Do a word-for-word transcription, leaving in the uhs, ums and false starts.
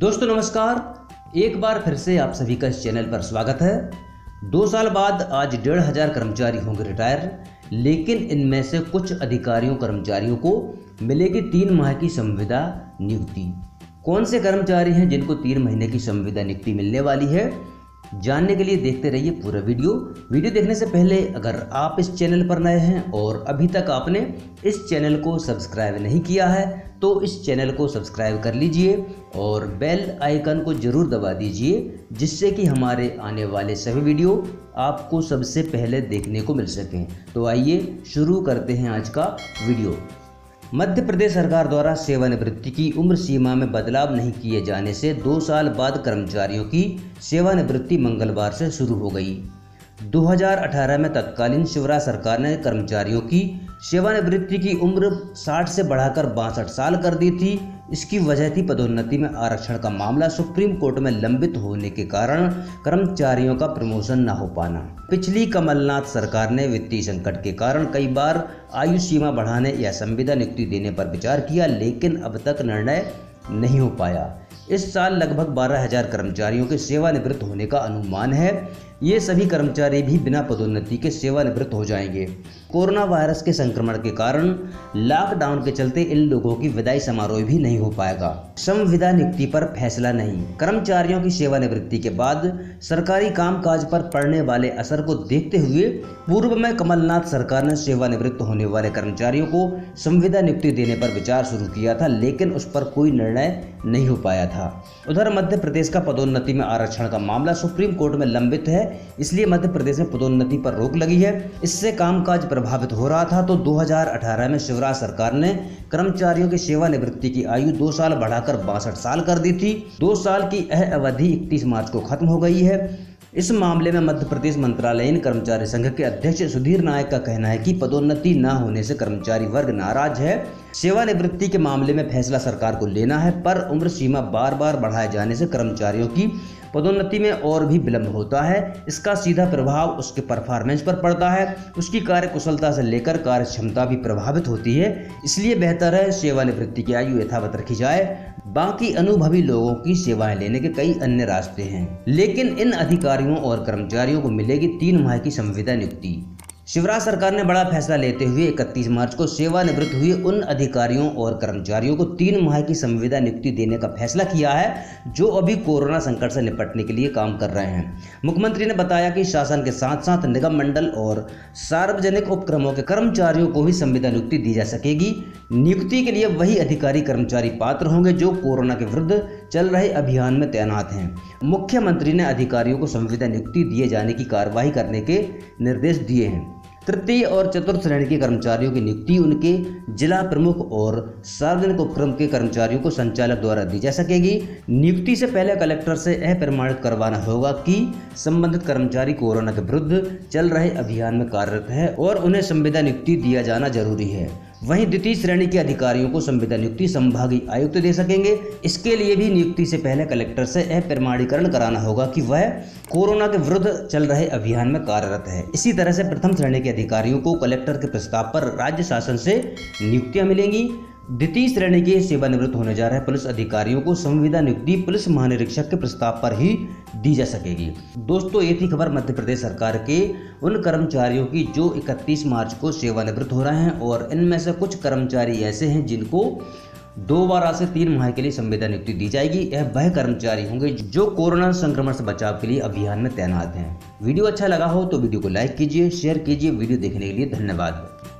दोस्तों नमस्कार, एक बार फिर से आप सभी का इस चैनल पर स्वागत है। दो साल बाद आज डेढ़ हज़ार कर्मचारी होंगे रिटायर, लेकिन इनमें से कुछ अधिकारियों कर्मचारियों को मिलेगी तीन माह की संविदा नियुक्ति। कौन से कर्मचारी हैं जिनको तीन महीने की संविदा नियुक्ति मिलने वाली है, जानने के लिए देखते रहिए पूरा वीडियो। वीडियो देखने से पहले अगर आप इस चैनल पर नए हैं और अभी तक आपने इस चैनल को सब्सक्राइब नहीं किया है तो इस चैनल को सब्सक्राइब कर लीजिए और बेल आइकन को ज़रूर दबा दीजिए, जिससे कि हमारे आने वाले सभी वीडियो आपको सबसे पहले देखने को मिल सकें। तो आइए शुरू करते हैं आज का वीडियो। मध्य प्रदेश सरकार द्वारा सेवानिवृत्ति की उम्र सीमा में बदलाव नहीं किए जाने से दो साल बाद कर्मचारियों की सेवानिवृत्ति मंगलवार से शुरू हो गई। दो हज़ार अठारह में तत्कालीन शिवराज सरकार ने कर्मचारियों की सेवानिवृत्ति की उम्र साठ से बढ़ाकर बासठ साल कर दी थी। इसकी वजह थी पदोन्नति में आरक्षण का मामला सुप्रीम कोर्ट में लंबित होने के कारण कर्मचारियों का प्रमोशन न हो पाना। पिछली कमलनाथ सरकार ने वित्तीय संकट के कारण कई बार आयु सीमा बढ़ाने या संविदा नियुक्ति देने पर विचार किया, लेकिन अब तक निर्णय नहीं हो पाया। इस साल लगभग बारह हज़ार कर्मचारियों के सेवानिवृत्त होने का अनुमान है। ये सभी कर्मचारी भी बिना पदोन्नति के सेवानिवृत्त हो जाएंगे। कोरोना वायरस के संक्रमण के कारण लॉकडाउन के चलते इन लोगों की विदाई समारोह भी नहीं हो पाएगा। संविदा नियुक्ति पर फैसला नहीं। कर्मचारियों की सेवानिवृत्ति के बाद सरकारी कामकाज पर पड़ने वाले असर को देखते हुए पूर्व में कमलनाथ सरकार ने सेवानिवृत्त होने वाले कर्मचारियों को संविदा नियुक्ति देने पर विचार शुरू किया था, लेकिन उस पर कोई निर्णय नहीं हो पाया था। उधर मध्य प्रदेश का पदोन्नति में आरक्षण का मामला सुप्रीम कोर्ट में लंबित है, इसलिए मध्य प्रदेश में पदोन्नति पर रोक लगी है। इससे कामकाज प्रभावित हो रहा था, तो दो हज़ार अठारह में शिवराज सरकार ने कर्मचारियों की सेवानिवृत्ति की आयु दो साल बढ़ाकर बासठ साल कर दी थी। दो साल की यह अवधि इकतीस मार्च को खत्म हो गई है। इस मामले में मध्य प्रदेश मंत्रालयीन कर्मचारी संघ के अध्यक्ष सुधीर नायक का कहना है कि पदोन्नति न होने से कर्मचारी वर्ग नाराज है। सेवानिवृत्ति के मामले में फैसला सरकार को लेना है, पर उम्र सीमा बार बार बढ़ाए जाने से कर्मचारियों की पदोन्नति में और भी विलम्ब होता है। इसका सीधा प्रभाव उसके परफॉर्मेंस पर पड़ता है। उसकी कार्यकुशलता से लेकर कार्य क्षमता भी प्रभावित होती है। इसलिए बेहतर है सेवानिवृत्ति की आयु यथावत रखी जाए। बाकी अनुभवी लोगों की सेवाएं लेने के कई अन्य रास्ते हैं, लेकिन इन अधिकारियों और कर्मचारियों को मिलेगी तीन माह की संविदा नियुक्ति। शिवराज सरकार ने बड़ा फैसला लेते हुए इकतीस मार्च को सेवानिवृत्त हुए उन अधिकारियों और कर्मचारियों को तीन माह की संविदा नियुक्ति देने का फैसला किया है, जो अभी कोरोना संकट से निपटने के लिए काम कर रहे हैं। मुख्यमंत्री ने बताया कि शासन के साथ साथ निगम, मंडल और सार्वजनिक उपक्रमों के कर्मचारियों को भी संविदा नियुक्ति दी जा सकेगी। नियुक्ति के लिए वही अधिकारी कर्मचारी पात्र होंगे जो कोरोना के विरुद्ध चल रहे अभियान में तैनात हैं। मुख्यमंत्री ने अधिकारियों को संविदा नियुक्ति दिए जाने की कार्रवाई करने के निर्देश दिए हैं। तृतीय और चतुर्थ श्रेणी के कर्मचारियों की नियुक्ति उनके जिला प्रमुख और सार्वजनिक उपक्रम के कर्मचारियों को संचालक द्वारा दी जा सकेगी। नियुक्ति से पहले कलेक्टर से यह प्रमाणित करवाना होगा कि संबंधित कर्मचारी कोरोना के विरुद्ध चल रहे अभियान में कार्यरत है और उन्हें संविदा नियुक्ति दिया जाना जरूरी है। वहीं द्वितीय श्रेणी के अधिकारियों को संविदा नियुक्ति संभागीय आयुक्त दे सकेंगे। इसके लिए भी नियुक्ति से पहले कलेक्टर से यह प्रमाणीकरण कराना होगा कि वह कोरोना के विरुद्ध चल रहे अभियान में कार्यरत है। इसी तरह से प्रथम श्रेणी के अधिकारियों को कलेक्टर के प्रस्ताव पर राज्य शासन से नियुक्तियां मिलेंगी। द्वितीय श्रेणी के सेवानिवृत्त होने जा रहे पुलिस अधिकारियों को संविदा नियुक्ति पुलिस महानिरीक्षक के प्रस्ताव पर ही दी जा सकेगी। दोस्तों, ये थी खबर मध्य प्रदेश सरकार के उन कर्मचारियों की जो इकतीस मार्च को सेवानिवृत्त हो रहे हैं, और इनमें से कुछ कर्मचारी ऐसे हैं जिनको दोबारा से तीन माह के लिए संविदा नियुक्ति दी जाएगी। यह वह कर्मचारी होंगे जो कोरोना संक्रमण से बचाव के लिए अभियान में तैनात हैं। वीडियो अच्छा लगा हो तो वीडियो को लाइक कीजिए, शेयर कीजिए। वीडियो देखने के लिए धन्यवाद।